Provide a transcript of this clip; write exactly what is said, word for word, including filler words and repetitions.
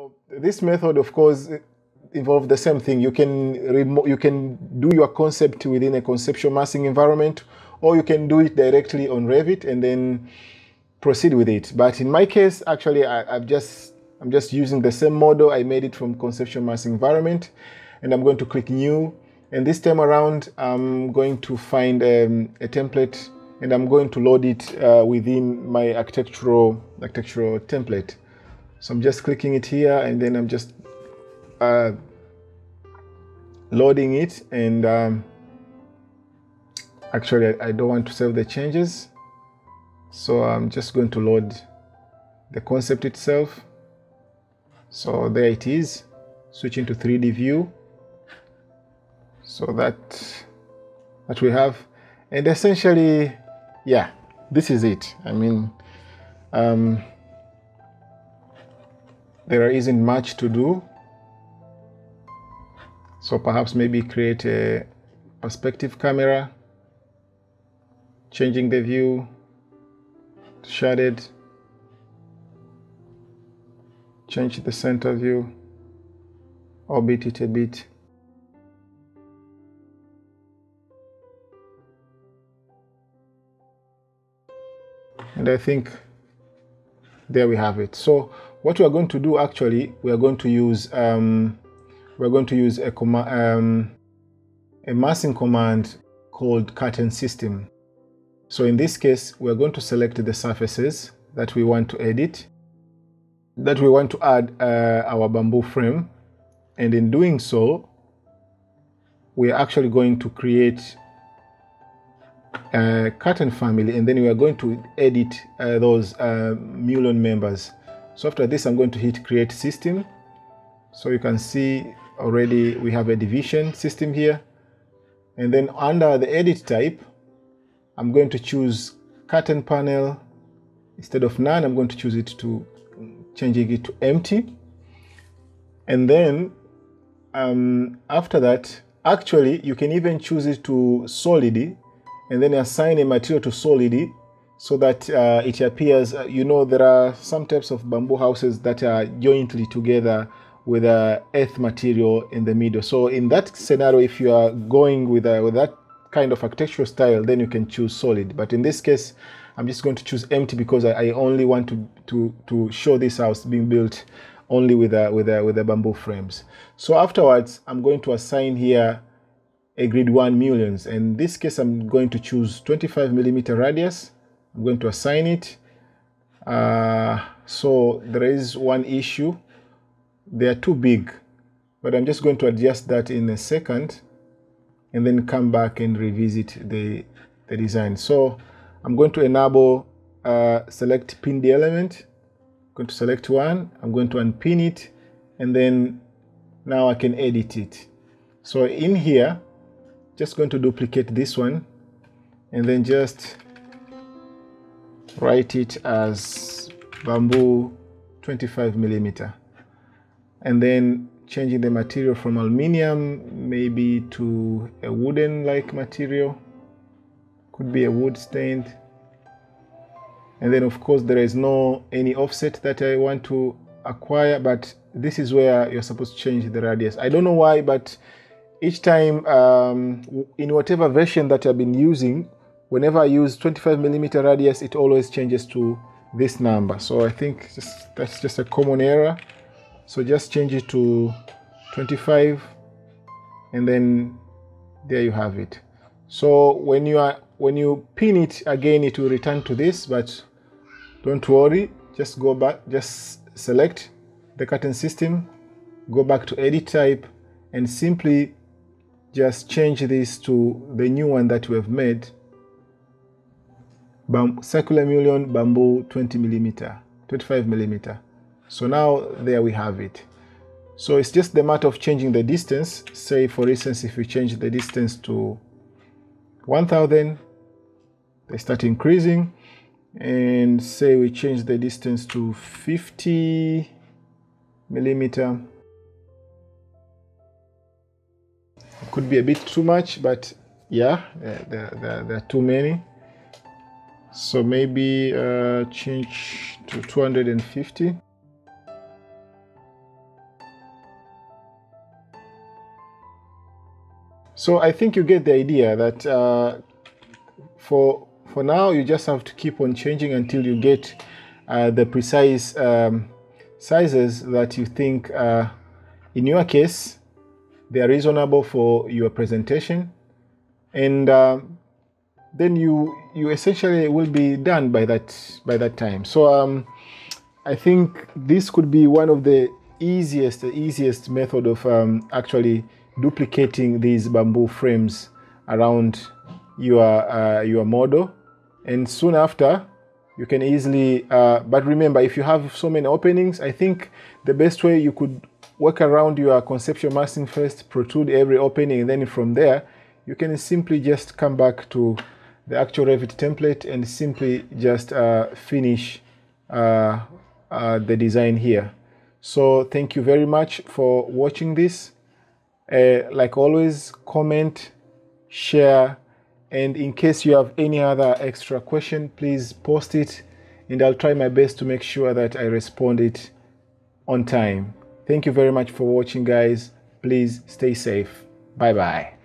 So this method, of course, involves the same thing. You can remo you can do your concept within a conceptual massing environment, or you can do it directly on Revit and then proceed with it. But in my case, actually, I, I've just I'm just using the same model. I made it from conceptual massing environment, and I'm going to click new. And this time around, I'm going to find um, a template, and I'm going to load it uh, within my architectural architectural template. So I'm just clicking it here, and then I'm just uh, loading it. And um, actually, I don't want to save the changes, so I'm just going to load the concept itself. So there it is. Switching to three D view. So that that we have, and essentially, yeah, this is it. I mean, um, there isn't much to do. So perhaps maybe create a perspective camera, changing the view to shaded, change the center view, orbit it a bit. And I think there we have it. So what we are going to do, actually, we are going to use um, we are going to use a um, a massing command called curtain system. So in this case, we are going to select the surfaces that we want to edit, that we want to add uh, our bamboo frame, and in doing so, we are actually going to create Uh, curtain family, and then we are going to edit uh, those uh, mullin members. So after this, I'm going to hit create system. So you can see already we have a division system here, and then under the edit type, I'm going to choose curtain panel. Instead of none, I'm going to choose it to changing it to empty. And then um, after that, actually you can even choose it to solid, and then assign a material to solid so that uh, it appears, uh, you know, there are some types of bamboo houses that are jointly together with a earth material in the middle. So in that scenario, if you are going with, a, with that kind of architectural style, then you can choose solid. But in this case, I'm just going to choose empty because I, I only want to, to, to show this house being built only with a, with, a, with a bamboo frames. So afterwards, I'm going to assign here a grid one mullins. In this case, I'm going to choose twenty-five millimeter radius. I'm going to assign it. Uh, so there is one issue. They are too big, but I'm just going to adjust that in a second and then come back and revisit the, the design. So I'm going to enable uh, select pin the element. I'm going to select one. I'm going to unpin it, and then now I can edit it. So in here, just going to duplicate this one and then just write it as bamboo twenty-five millimeter, and then changing the material from aluminium maybe to a wooden like material, could be a wood stained. And then of course there is no any offset that I want to acquire, but this is where you're supposed to change the radius. I don't know why, but each time, um, in whatever version that I've been using, whenever I use twenty-five millimeter radius, it always changes to this number. So I think just, that's just a common error. So just change it to twenty-five, and then there you have it. So when you are when you pin it again, it will return to this. But don't worry, just go back, just select the curtain system, go back to edit type, and simply just change this to the new one that we have made, Bam circular mullin bamboo twenty millimeter, twenty-five millimeter. So now there we have it. So it's just the matter of changing the distance. Say for instance, if we change the distance to one thousand, they start increasing. And say we change the distance to fifty millimeter. Could be a bit too much, but yeah, there, there, there are too many. So maybe uh, change to two hundred fifty. So I think you get the idea that uh, for for now you just have to keep on changing until you get uh, the precise um, sizes that you think uh, in your case they are reasonable for your presentation, and uh, then you you essentially will be done by that by that time. So um, I think this could be one of the easiest the easiest method of um, actually duplicating these bamboo frames around your uh, your model, and soon after you can easily uh, but remember, if you have so many openings, I think the best way you could work around your conceptual masking first, protrude every opening, and then from there you can simply just come back to the actual Revit template and simply just uh, finish uh, uh, the design here. So thank you very much for watching this. Uh, like always, comment, share, and in case you have any other extra question, please post it, and I'll try my best to make sure that I respond it on time. Thank you very much for watching, guys. Please stay safe. Bye-bye.